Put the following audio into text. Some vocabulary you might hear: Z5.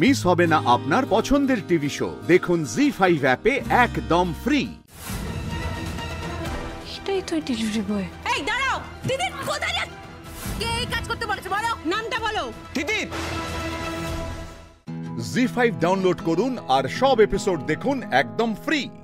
Miss হবে না আপনার পছন্দের টিভি শো। দেখুন Z5 অ্যাপে একদম ফ্রি। এটাই তো ডেলিভারি বয়। এই দাঁড়াও, দিদি কোথায় যাচ্ছ? কে এই কাজ করতে বলেছে? বলো নামটা বলো। দিদি Z5 ডাউনলোড করুন আর সব এপিসোড দেখুন একদম ফ্রি।